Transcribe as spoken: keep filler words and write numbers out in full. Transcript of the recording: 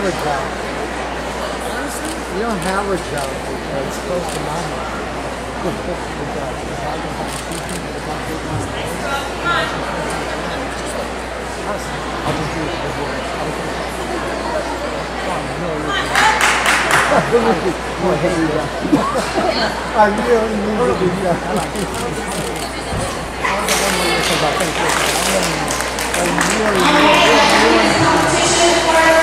have a job. Honestly? You don't have a job because close to my mind. I'll just do it for the I really need to do that. I really need to do that.